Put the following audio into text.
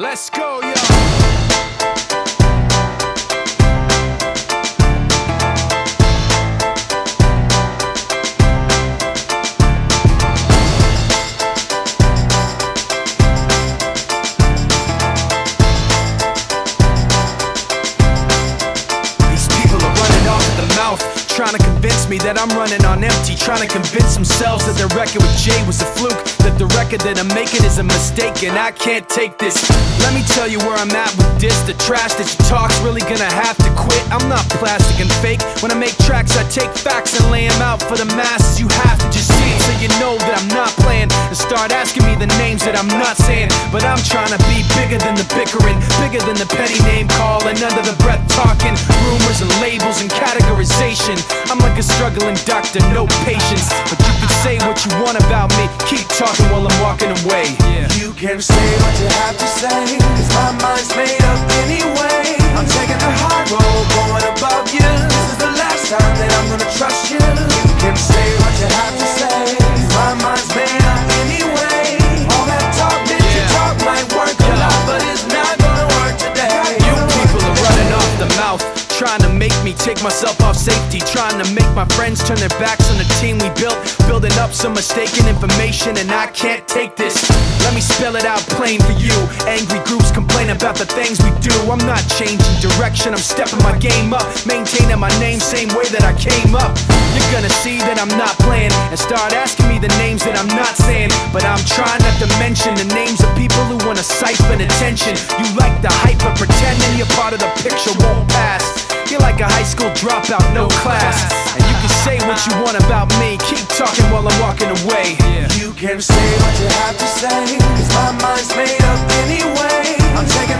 Let's go, yo! Trying to convince me that I'm running on empty, trying to convince themselves that their record with Jay was a fluke, that the record that I'm making is a mistake, and I can't take this. Let me tell you where I'm at with this. The trash that you talk's really gonna have to quit. I'm not plastic and fake. When I make tracks, I take facts and lay them out for the masses. You have to just see it so you know that I'm not playing, and start asking me the names that I'm not saying. But I'm trying to be bigger than the bickering, bigger than the petty name calling, under the breath talking, rumors and labels and categorization. I'm like a struggling doctor, no patience. But you can say what you want about me, keep talking while I'm walking away. Yeah. You can say what you have to say, cause my mind's made up anyway. I'm taking the high road, going above you. This is the last time that I'm gonna trust you. You can say what you have to say, cause my mind's made up anyway. All that talk that you talk might work a lot, but it's not gonna work today. You people are running off the mouth, trying to make me take myself off safety, trying to make my friends turn their backs on the team we built, building up some mistaken information, and I can't take this. Let me spell it out plain for you. Angry groups complain about the things we do. I'm not changing direction, I'm stepping my game up, maintaining my name same way that I came up. You're gonna see that I'm not playing, and start asking me the names that I'm not saying. But I'm trying not to mention the names of people who wanna siphon attention. You like the hype, but pretending you're part of the picture won't pass. You're like a high school dropout, no class. And you can say what you want about me, keep talking while I'm walking away. You can say what you have to say, cause my mind's made up anyway. I'm taking